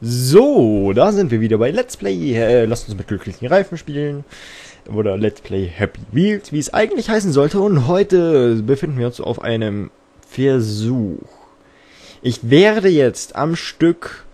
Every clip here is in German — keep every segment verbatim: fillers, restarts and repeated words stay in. So, da sind wir wieder bei Let's Play. Äh, lasst uns mit glücklichen Reifen spielen. Oder Let's Play Happy Wheels, wie es eigentlich heißen sollte. Und heute befinden wir uns auf einem Versuch. Ich werde jetzt am Stück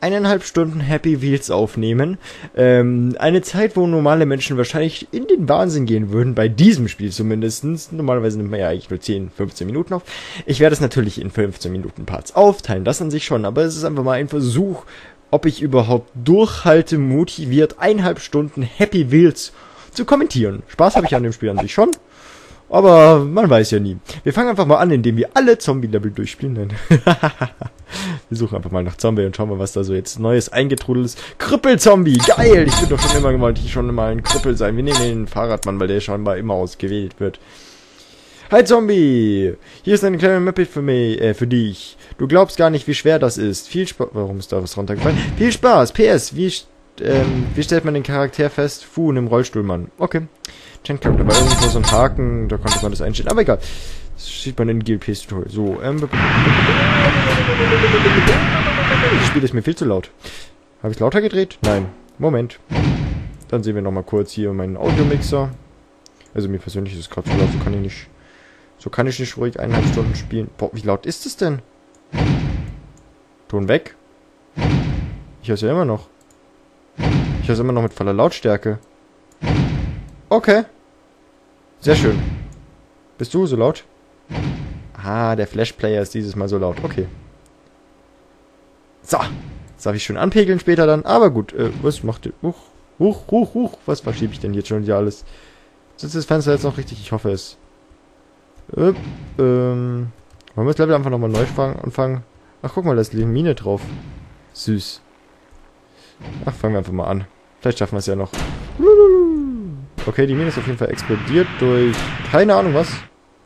eineinhalb Stunden Happy Wheels aufnehmen. Ähm, eine Zeit, wo normale Menschen wahrscheinlich in den Wahnsinn gehen würden, bei diesem Spiel zumindest. Normalerweise nimmt man ja eigentlich nur zehn, fünfzehn Minuten auf. Ich werde es natürlich in fünfzehn Minuten Parts aufteilen, das an sich schon, aber es ist einfach mal ein Versuch, ob ich überhaupt durchhalte, motiviert, eineinhalb Stunden Happy Wheels zu kommentieren. Spaß habe ich an dem Spiel an sich schon. Aber man weiß ja nie. Wir fangen einfach mal an, indem wir alle Zombie-Level durchspielen. Wir suchen einfach mal nach Zombie und schauen mal, was da so jetzt Neues eingetrudelt ist. Krüppel-Zombie! Geil! Ich würde doch schon immer mal, ich schon immer ein Krüppel sein. Wir nehmen den Fahrradmann, weil der scheinbar immer ausgewählt wird. Hi Zombie! Hier ist eine kleine Map für mich, äh, für dich. Du glaubst gar nicht, wie schwer das ist. Viel Spaß. Warum ist da was runtergefallen? Viel Spaß! P S, wie, ähm, wie stellt man den Charakter fest? Fuh, in einem Rollstuhlmann. Okay. Chen kommt aber irgendwo so ein Haken, da konnte man das einstellen. Aber egal. Das sieht man in G L P-Tutorial. So, ähm. Das Spiel ist mir viel zu laut. Habe ich lauter gedreht? Nein. Moment. Dann sehen wir nochmal kurz hier meinen Audiomixer. Also mir persönlich ist es gerade zu laut, so kann ich nicht. So kann ich nicht ruhig eineinhalb Stunden spielen. Boah, wie laut ist es denn? Ton weg. Ich höre es ja immer noch. Ich höre es immer noch mit voller Lautstärke. Okay. Sehr schön. Bist du so laut? Ah, der Flash-Player ist dieses Mal so laut. Okay. So. Das darf ich schön anpegeln später dann. Aber gut. Äh, was macht ihr? Huch, huch, huch, huch. Was verschiebe ich denn jetzt schon hier alles? Sitzt das Fenster jetzt noch richtig? Ich hoffe es. Äh, ähm. Wollen wir das Level einfach nochmal neu anfangen? Ach, guck mal, da ist eine Mine drauf. Süß. Ach, fangen wir einfach mal an. Vielleicht schaffen wir es ja noch. Okay, die Mine ist auf jeden Fall explodiert durch... Keine Ahnung was.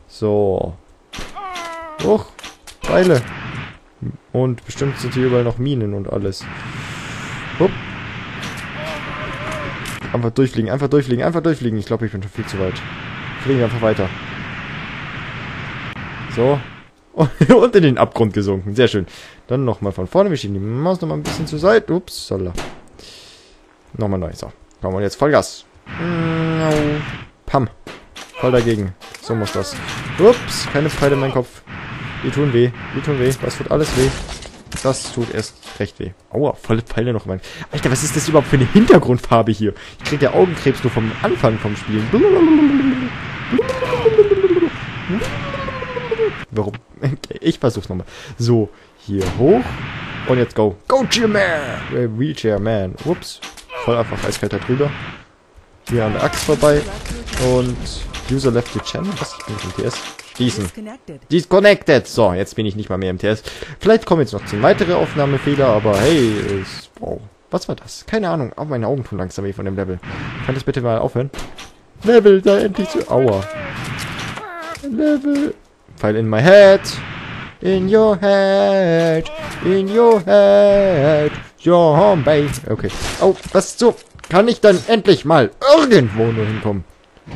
So. Hoch. Pfeile. Und bestimmt sind hier überall noch Minen und alles. Hup. Einfach durchfliegen, einfach durchfliegen, einfach durchfliegen. Ich glaube, ich bin schon viel zu weit. Fliegen einfach weiter. So. Und in den Abgrund gesunken. Sehr schön. Dann nochmal von vorne. Wir schieben die Maus nochmal ein bisschen zur Seite. Ups, sala. Nochmal neu. So. Komm, und jetzt Vollgas. Pam. Voll dagegen. So muss das. Ups, keine Pfeile in meinen Kopf. Die tun weh. Die tun weh. Das tut alles weh. Das tut erst recht weh. Aua, volle Pfeile noch in meinen... Alter, was ist das überhaupt für eine Hintergrundfarbe hier? Ich krieg ja Augenkrebs nur vom Anfang vom Spiel. Warum? Ich versuch's nochmal. So, hier hoch. Und jetzt go. Go, Chairman! Wheelchair Man. Ups. Voll einfach eiskalt da drüber. Hier an der Axt vorbei. Und User left the channel. Was? Ich bin nicht im T S. Diesen. Disconnected. So, jetzt bin ich nicht mal mehr im T S. Vielleicht kommen jetzt noch zehn weitere Aufnahmefehler, aber hey, ist, wow. Was war das? Keine Ahnung. Auch meine Augen tun langsam weh von dem Level. Kann das bitte mal aufhören? Level, da endlich zu... Aua. Level. Pfeil in my head. In your head. In your head. Your home base. Okay. Oh, was so... Kann ich dann endlich mal irgendwo nur hinkommen?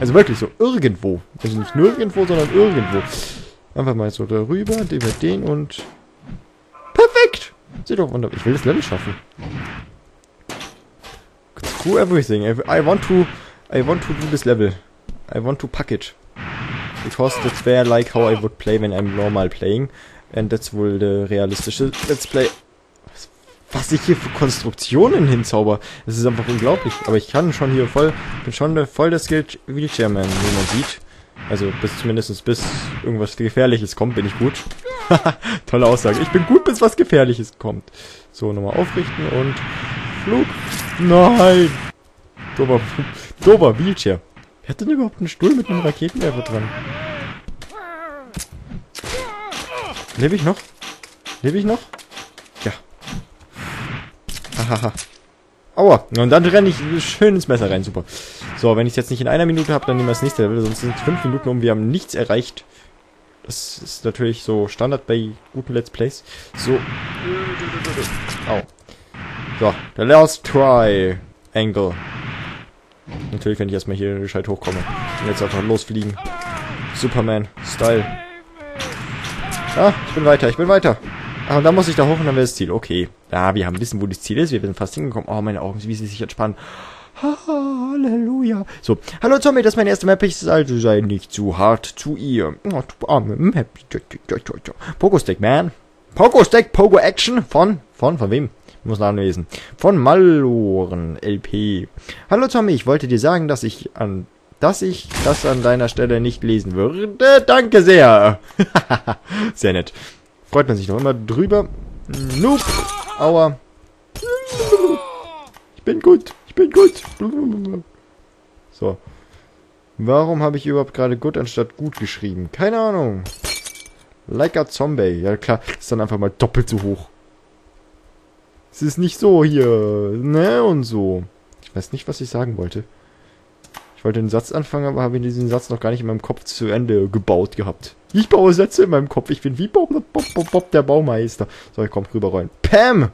Also wirklich so, irgendwo. Also nicht nur irgendwo, sondern irgendwo. Einfach mal so darüber, den mit den und... Perfekt! Sieht doch wunderbar. Ich will das Level schaffen. Screw everything. I want to... I want to do this level. I want to pack it. Because that's where like how I would play when I'm normal playing. And that's wohl der realistische Let's Play... Was ich hier für Konstruktionen hinzauber. Das ist einfach unglaublich. Aber ich kann schon hier voll, bin schon voll der Skilled Wheelchairman, wie man sieht. Also bis zumindest bis irgendwas Gefährliches kommt, bin ich gut. Tolle Aussage. Ich bin gut, bis was Gefährliches kommt. So, nochmal aufrichten und Flug. Nein! Dober, dober Wheelchair. Wer hat denn überhaupt einen Stuhl mit einem Raketenwerfer dran? Lebe ich noch? Lebe ich noch? Haha. Aua. Und dann renne ich schön ins Messer rein. Super. So, wenn ich es jetzt nicht in einer Minute habe, dann nehmen wir das nächste Level. Sonst sind es fünf Minuten um. Wir haben nichts erreicht. Das ist natürlich so Standard bei guten Let's Plays. So. Au. So. The last try. Angle. Natürlich, wenn ich erstmal hier gescheit hochkomme. Und jetzt einfach losfliegen. Superman. Style. Ah, ich bin weiter. Ich bin weiter. Ah, und dann muss ich da hoch und dann wäre das Ziel. Okay. Ja, wir haben wissen, wo das Ziel ist. Wir sind fast hingekommen. Oh, meine Augen, wie sie sich entspannen. Halleluja. So, hallo Zombie, das ist meine erste Map. Ich also sei nicht zu hart zu ihr. Oh, du arme Happy. Pogo Stick Man. Pogo Stack, Pogo Action von, von, von wem? Muss nachlesen. Von Malloren L P. Hallo Tommy, ich wollte dir sagen, dass ich an, dass ich das an deiner Stelle nicht lesen würde. Danke sehr. Sehr nett. Freut man sich noch immer drüber. Nope. Aua. Ich bin gut. Ich bin gut. So. Warum habe ich überhaupt gerade gut anstatt gut geschrieben? Keine Ahnung. Like a Zombie. Ja klar, ist dann einfach mal doppelt so hoch. Es ist nicht so hier. Ne, und so. Ich weiß nicht, was ich sagen wollte. Ich wollte einen Satz anfangen, aber habe diesen Satz noch gar nicht in meinem Kopf zu Ende gebaut gehabt. Ich baue Sätze in meinem Kopf. Ich bin wie Bob, Bob, Bob, Bob der Baumeister. So, ich komm rüber rein. Pam!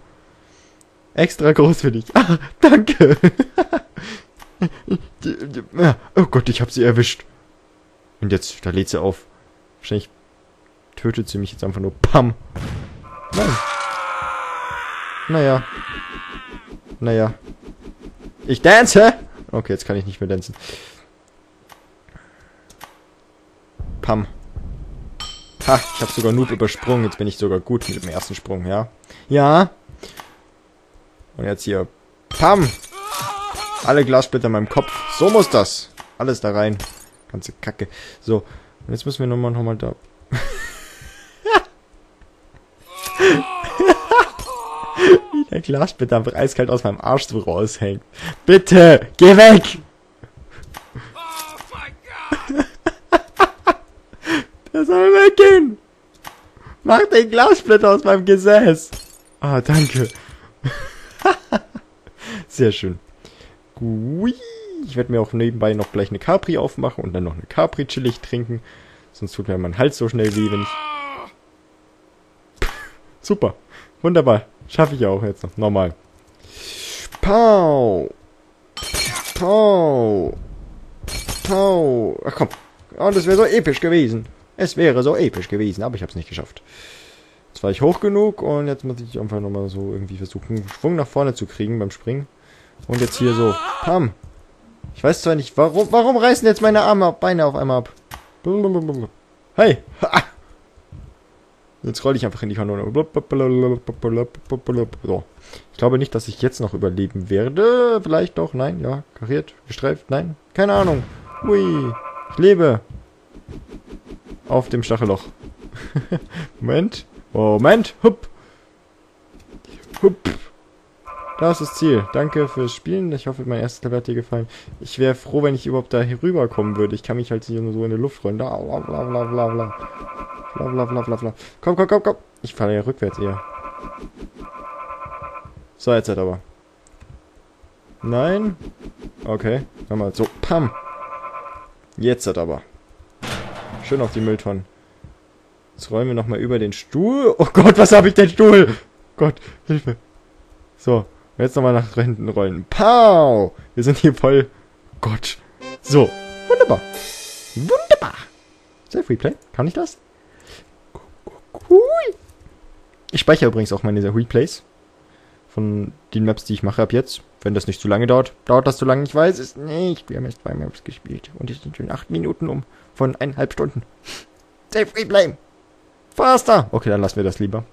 Extra groß für dich. Ah, danke. Oh Gott, ich habe sie erwischt. Und jetzt, da lädt sie auf. Wahrscheinlich tötet sie mich jetzt einfach nur. Pam! Nein. Naja. Naja. Ich dance! Okay, jetzt kann ich nicht mehr tanzen. Pam. Ha, ich habe sogar Noob übersprungen. Jetzt bin ich sogar gut mit dem ersten Sprung, ja? Ja. Und jetzt hier. Pam! Alle Glassplitter in meinem Kopf. So muss das. Alles da rein. Ganze Kacke. So. Und jetzt müssen wir nochmal, nochmal da... Der Glassplitter einfach eiskalt aus meinem Arsch so raushängt. Bitte, geh weg! Oh der soll weggehen! Mach den Glassplitter aus meinem Gesäß! Ah, danke. Sehr schön. Gui. Ich werde mir auch nebenbei noch gleich eine Capri aufmachen und dann noch eine Capri chillig trinken. Sonst tut mir mein Hals so schnell weh, wenn ich... Super. Wunderbar. Schaffe ich ja auch jetzt noch. Nochmal. Pau. Pau. Pau. Ach komm. Oh, das wäre so episch gewesen. Es wäre so episch gewesen, aber ich habe es nicht geschafft. Jetzt war ich hoch genug und jetzt muss ich einfach nochmal so irgendwie versuchen, Schwung nach vorne zu kriegen beim Springen. Und jetzt hier so. Pam. Ich weiß zwar nicht, warum, warum reißen jetzt meine Arme ab, Beine auf einmal ab? Hey. Ha. Jetzt roll ich einfach in die Kanone. So. Ich glaube nicht, dass ich jetzt noch überleben werde. Vielleicht doch. Nein. Ja. Kariert. Gestreift. Nein. Keine Ahnung. Hui. Ich lebe. Auf dem Stachelloch. Moment. Moment. Hup. Hup. Das ist das Ziel. Danke fürs Spielen. Ich hoffe, mein erstes Level hat dir gefallen. Ich wäre froh, wenn ich überhaupt da rüberkommen würde. Ich kann mich halt hier nur so in der Luft rollen. Da. Bla, bla, bla, bla, bla. Bla, bla, bla, bla, bla. Komm, komm, komm, komm. Ich falle ja rückwärts eher. So, jetzt halt aber. Nein. Okay. Nochmal. So. Pam. Jetzt halt aber. Schön auf die Mülltonnen. Jetzt rollen wir nochmal über den Stuhl. Oh Gott, was habe ich denn Stuhl? Gott, Hilfe. So. Jetzt nochmal nach hinten rollen. Pow. Wir sind hier voll... Gott. So. Wunderbar. Wunderbar. Ist das Freeplay? Kann ich das? Cool. Ich speichere übrigens auch meine Replays von den Maps, die ich mache ab jetzt. Wenn das nicht zu lange dauert. Dauert das zu lange? Ich weiß es nicht. Wir haben jetzt zwei Maps gespielt. Und jetzt sind schon acht Minuten um. Von eineinhalb Stunden. Safe Replay. Faster. Okay, dann lassen wir das lieber.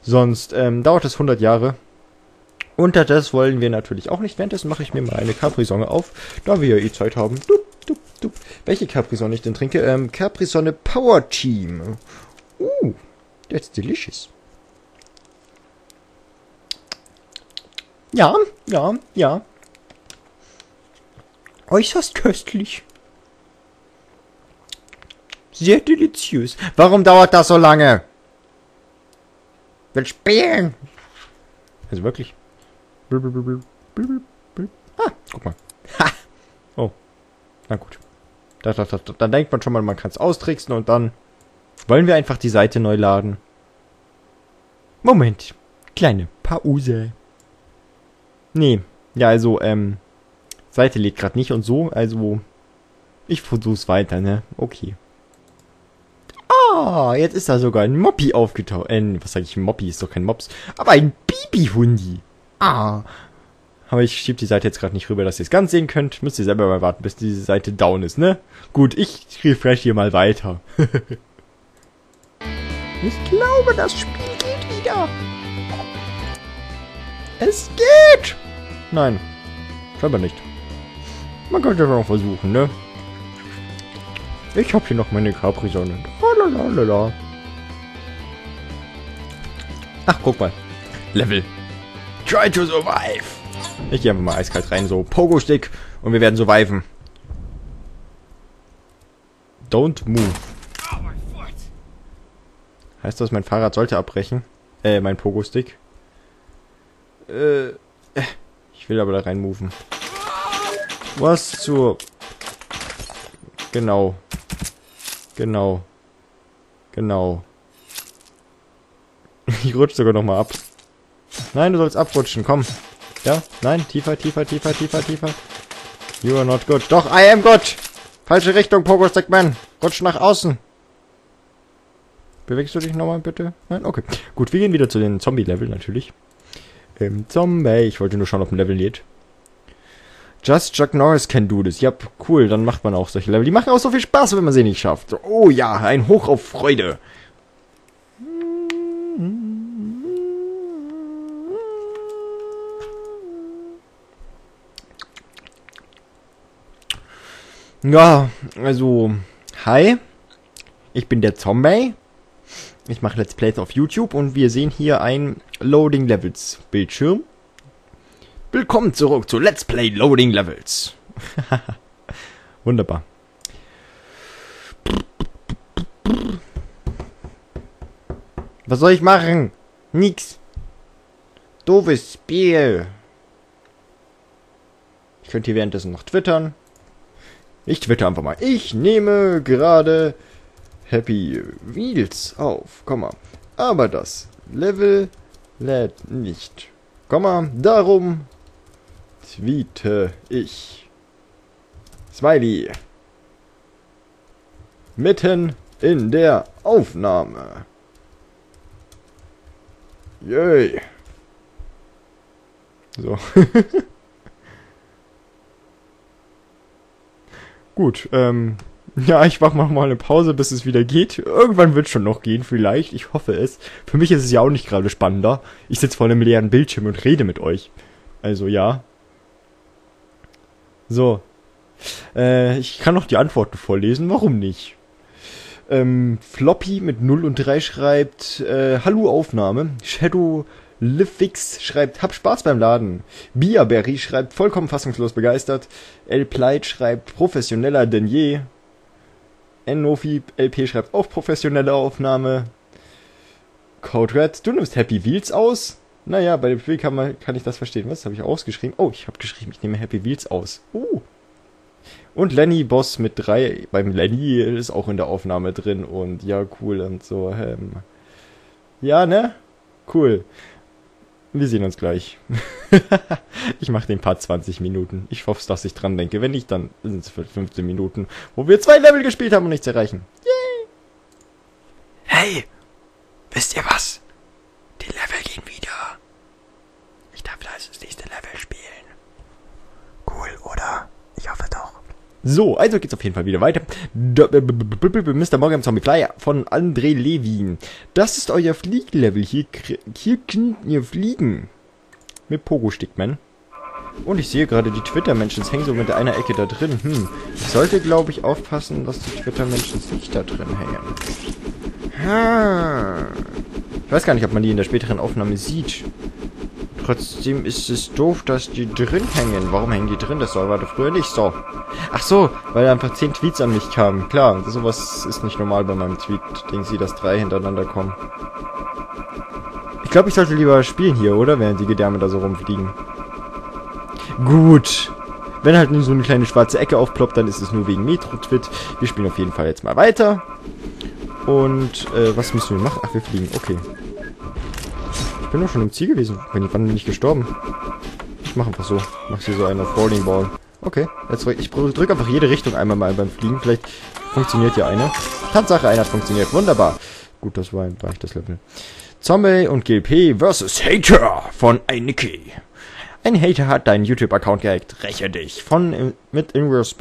Sonst ähm, dauert es hundert Jahre. Unter das wollen wir natürlich auch nicht. Währenddessen mache ich mir mal eine Capri-Sonne auf. Da wir ja eh Zeit haben. Dup, dup, dup. Welche Capri-Sonne ich denn trinke? Ähm, Capri-Sonne Power Team. Uh. That's delicious. Ja, ja, ja. Äußerst köstlich. Sehr deliziös. Warum dauert das so lange? Ich will spielen. Also wirklich. Ah, guck mal. Ha. Oh. Na gut. Da, da, da, da. Dann denkt man schon mal, man kann es austricksen und dann... Wollen wir einfach die Seite neu laden? Moment. Kleine Pause. Nee. Ja, also, ähm... Seite lädt gerade nicht und so, also... Ich versuch's weiter, ne? Okay. Ah, jetzt ist da sogar ein Moppi aufgetaucht. Äh, was sage ich? Ein Moppi ist doch kein Mops. Aber ein Bibi-Hundi. Ah. Aber ich schieb die Seite jetzt gerade nicht rüber, dass ihr es ganz sehen könnt. Müsst ihr selber mal warten, bis diese Seite down ist, ne? Gut, ich refresh hier mal weiter. Ich glaube, das Spiel geht wieder. Es geht! Nein, scheinbar nicht. Man könnte es noch versuchen, ne? Ich hab hier noch meine Capri-Sonne. Lalalala. Ach, guck mal. Level. Try to survive. Ich gehe einfach mal eiskalt rein, so Pogo Stick, und wir werden surviven. Don't move. Heißt das, mein Fahrrad sollte abbrechen? Äh, mein Pogo Stick. Äh, ich will aber da rein moven. Was zur... Genau. Genau. Genau. Ich rutsche sogar nochmal ab. Nein, du sollst abrutschen, komm. Ja, nein, tiefer, tiefer, tiefer, tiefer, tiefer. You are not good. Doch, I am good! Falsche Richtung, Pogo Stick Man. Rutsch nach außen. Bewegst du dich nochmal, bitte? Nein? Okay. Gut, wir gehen wieder zu den Zombie-Level, natürlich. Im Zombie. Ich wollte nur schauen, ob ein Level geht. Just Chuck Norris can do this. Ja, cool, dann macht man auch solche Level. Die machen auch so viel Spaß, wenn man sie nicht schafft. Oh ja, ein Hoch auf Freude. Ja, also, hi. Ich bin der Zombie. Ich mache Let's Plays auf YouTube und wir sehen hier ein Loading Levels Bildschirm. Willkommen zurück zu Let's Play Loading Levels. Wunderbar. Was soll ich machen? Nix. Doofes Spiel. Ich könnte hier währenddessen noch twittern. Ich twitter einfach mal. Ich nehme gerade Happy Wheels auf, Komma. Aber das Level lädt nicht, Komma. Darum tweete ich. Smiley. Mitten in der Aufnahme. Yay. So. Gut, ähm... ja, ich mach mal eine Pause, bis es wieder geht. Irgendwann wird es schon noch gehen, vielleicht. Ich hoffe es. Für mich ist es ja auch nicht gerade spannender. Ich sitze vor einem leeren Bildschirm und rede mit euch. Also, ja. So. Äh, ich kann noch die Antworten vorlesen. Warum nicht? Ähm, Floppy mit null und drei schreibt, äh, Hallo Aufnahme. Shadow Livfix schreibt, hab Spaß beim Laden. Biaberry schreibt, vollkommen fassungslos begeistert. El Pleit schreibt, professioneller denn je. Nofi L P schreibt auch professionelle Aufnahme. Code Red, du nimmst Happy Wheels aus? Naja, bei dem Spiel kann, man, kann ich das verstehen. Was habe ich ausgeschrieben? Oh, ich habe geschrieben, ich nehme Happy Wheels aus. Uh. Und Lenny Boss mit drei. Beim Lenny ist auch in der Aufnahme drin. Und ja, cool und so. Ähm. Ja, ne? Cool. Wir sehen uns gleich. Ich mache den Part zwanzig Minuten. Ich hoffe, dass ich dran denke. Wenn nicht, dann sind es fünfzehn Minuten, wo wir zwei Level gespielt haben und nichts erreichen. Yay! Hey! Wisst ihr was? Die Level gehen wieder. Ich darf da das nächste Level spielen. Cool, oder? Ich hoffe doch. So, also geht's auf jeden Fall wieder weiter. Mister Morgan Zombie Flyer von Andre Levin. Das ist euer Flieglevel. Hier, hier könnt ihr fliegen. Mit Pogo Stick Man. Und ich sehe gerade die Twitter-Menschen hängen so mit einer Ecke da drin. Hm. Ich sollte, glaube ich, aufpassen, dass die Twitter-Menschen nicht da drin hängen. Ha. Ich weiß gar nicht, ob man die in der späteren Aufnahme sieht. Trotzdem ist es doof, dass die drin hängen. Warum hängen die drin? Das war früher nicht so. Ach so, weil einfach zehn Tweets an mich kamen. Klar, sowas ist nicht normal bei meinem Tweet. Denken Sie, dass drei hintereinander kommen. Ich glaube, ich sollte lieber spielen hier, oder? Während die Gedärme da so rumfliegen. Gut. Wenn halt nur so eine kleine schwarze Ecke aufploppt, dann ist es nur wegen Metro-Twit. Wir spielen auf jeden Fall jetzt mal weiter. Und, äh, was müssen wir machen? Ach, wir fliegen. Okay. Ich bin doch schon im Ziel gewesen. Wann bin ich gestorben? Ich mache einfach so. Ich mache hier so eine Falling Ball. Okay. Jetzt drück, ich drücke einfach jede Richtung einmal mal beim Fliegen. Vielleicht Funktioniert ja eine. Tatsache, einer hat funktioniert. Wunderbar. Gut, das war ein leichtes Level. Zombie und G L P versus Hater von Nikki. Ein Hater hat deinen YouTube-Account gehackt. Räche dich. Von mit Ingress.